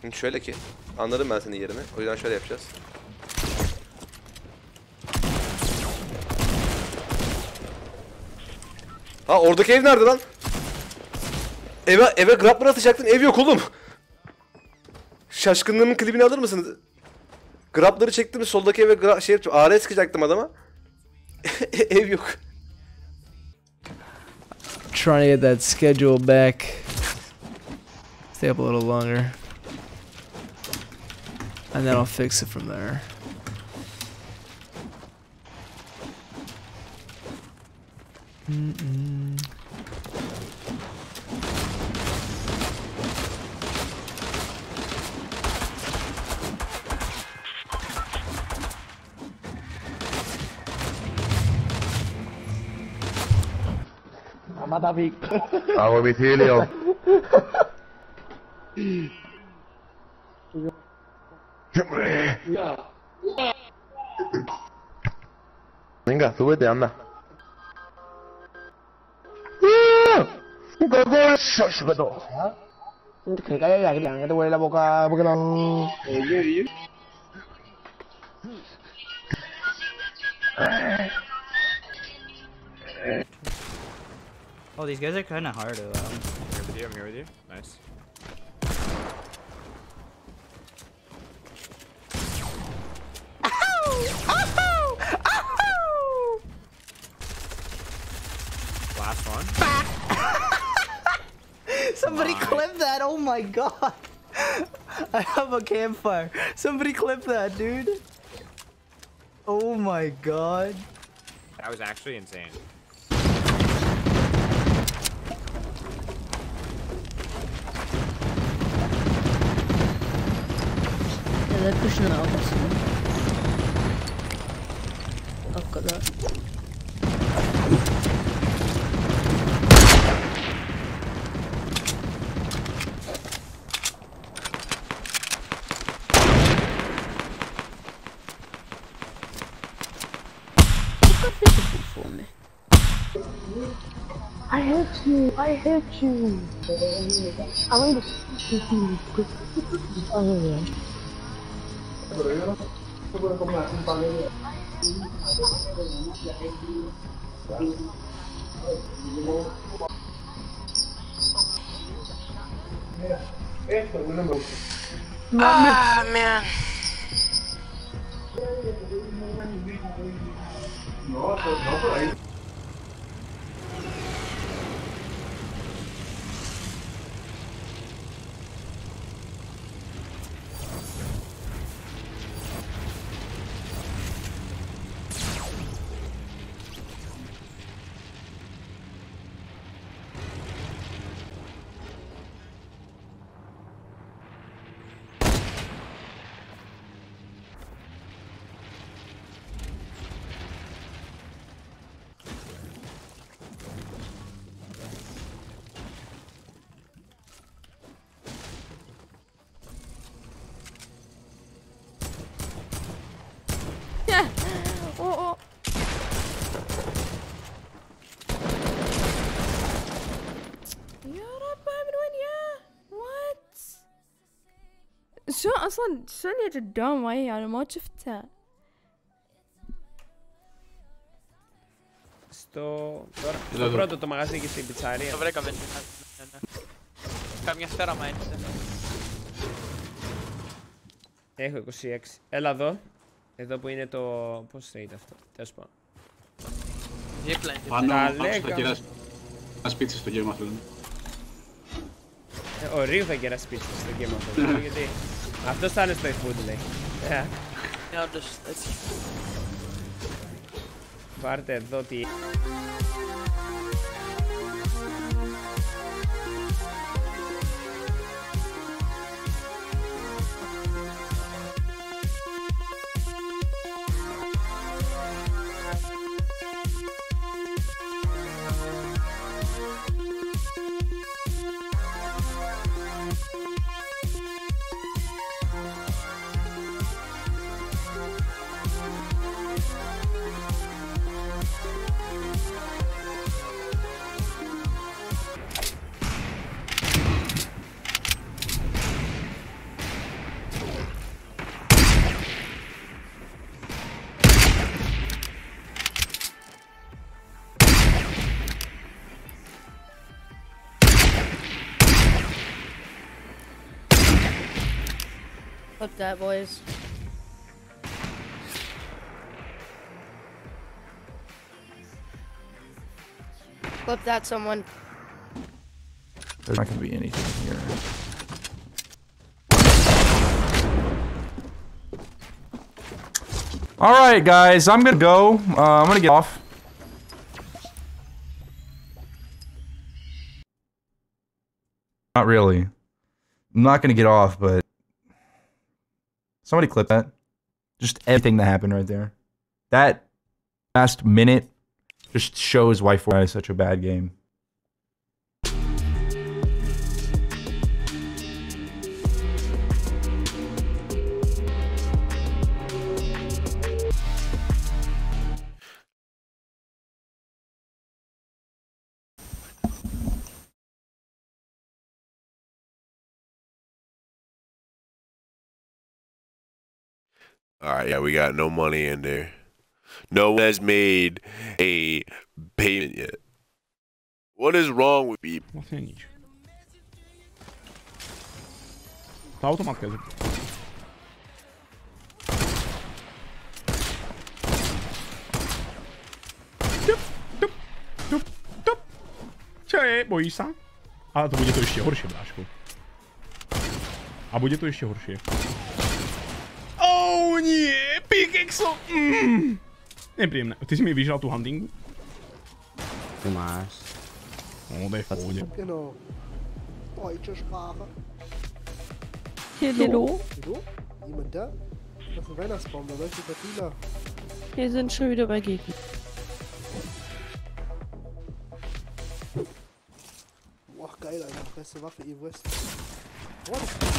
Şimdi şöyle ki, anladım ben senin yerini. O yüzden şöyle yapacağız. Ha oradaki ev nerede lan? Eve grappler atacaktın, ev yok oğlum. Şaşkınlığımın klibini alır mısınız? Grappler'ı çektim, soldaki eve şey yapacağım. AR sıkacaktım adama. Ev yok. Trying to get that schedule back. Stay up a little longer. And then I'll fix it from there. Madavik. Ama bitiriyor. Venga, súbete, anda. Que cae la gran, que te huele la boca, porque no. Oh, these guys are kind of hard to. I'm here with you. Nice. Last one. Somebody clip that. Oh my god. I have a campfire. Somebody clip that, dude. Oh my god. That was actually insane. Evet, kuşunun altısını. O kadar. I hate you, I hate you. I want to shoot you. Oh yeah. Ah, man. شلون قدام وياي انا ما شفته استو برضه مغازي كيسي بيتساري بريك ابن كم يختار ما انت έχω 26 έλα εδώ εδώ που είναι το πώς trade αυτό τέλος πάντων πάνω θα σπίξεις το game αυτό ο Ρίου θα κεράσει πίτσες στο game αυτό γιατί αυτός θα είναι στο iFood λέει. Ναι όντως έτσι. Πάρτε εδώ τι... Fuck that, boys. Clip that, someone. There's not gonna be anything here. All right, guys, I'm gonna go. I'm gonna get off. Not really. I'm not gonna get off, but somebody clip that. Just everything that happened right there. That last minute just shows why Fortnite is such a bad game. Alright, yeah, we got no money in there. No one has made a payment yet. What is wrong with people? Nasıl yani hiç? Sağ otomat yazık. Dup, dup, dup, dup. Cześć, boisan? A to będzie to jeszcze horsze, blaszku. A będzie to jeszcze horsze. O nie, pickaxe! Neprijemné. Ty jsi mi vyžral tu handingu? Tu máš. No, to je v pohodě. Deutsche Sprache. Hier, Lilo. Lilo? Jemand da? Das ist ein Weihnachtsbaum, da läuft die Patina. Hier sind schon wieder bei Gegner. Boah, geil, Alter. Beste Waffe, ihr wisst. Boah, das ist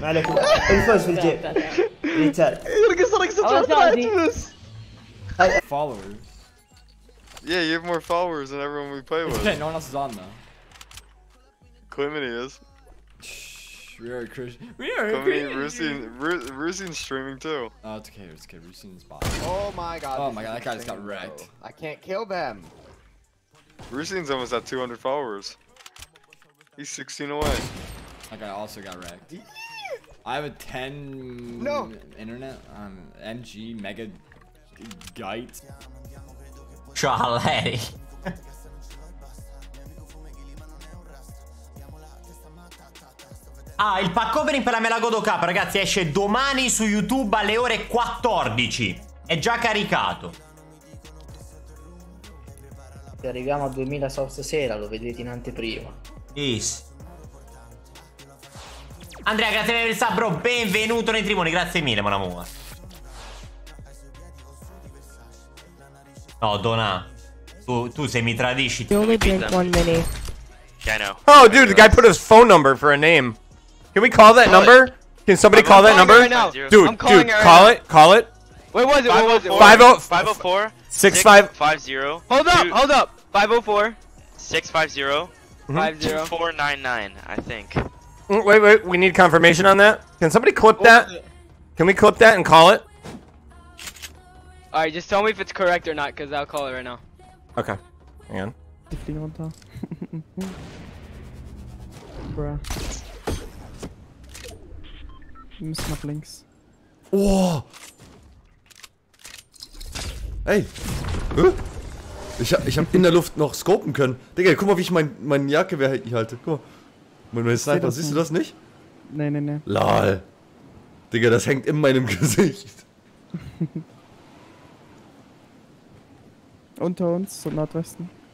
ما عليكم الفوز في الجيم ريتال يرقص رقصة followers. Yeah, you have more followers than everyone we play with. No one else is on though. Clemente is. We are Christian. We are Christian. Rusine's streaming too. Oh, it's okay. It's okay. Rusine's bot. Oh my god. Oh my god. That guy just got wrecked. I can't kill them. Rusine's almost at 200 followers. He's 16 away. Like I also got wrecked. I have a 10 no. Internet on MG mega gite. Charlie. Ah, il pack opening per la Melagodo Cup, ragazzi, esce domani su YouTube alle ore 14. È già caricato. Se arriviamo a 2000 sub stasera, lo vedete in anteprima. Yes. Andrea, grazie per il sub, bro. Benvenuto nei Trimoni, grazie mille, mon amore. No, Dona, tu se mi tradisci. You only drink 1 minute. Yeah, I know. Oh, dude, the guy put his phone number for a name. Can we call that number? Can somebody call that number? Right dude, call it, call it. Wait, what was it? 504 6550. Hold up, hold up. 504 650 50499, I think. Wait, wait, we need confirmation on that. Can somebody clip that? Can we clip that and call it? Alright, just tell me if it's correct or not, because I'll call it right now. Okay. Hang on. Bruh. You missed my blinks. Whoa! Ey! Ich hab in der Luft noch scopen können. Digga, guck mal, wie ich mein Jagdgewehr hier halte. Guck mal. Mein Sniper, siehst du das nicht? Nee, nee, nee. LOL. Digga, das hängt in meinem Gesicht. Unter uns, zum Nordwesten.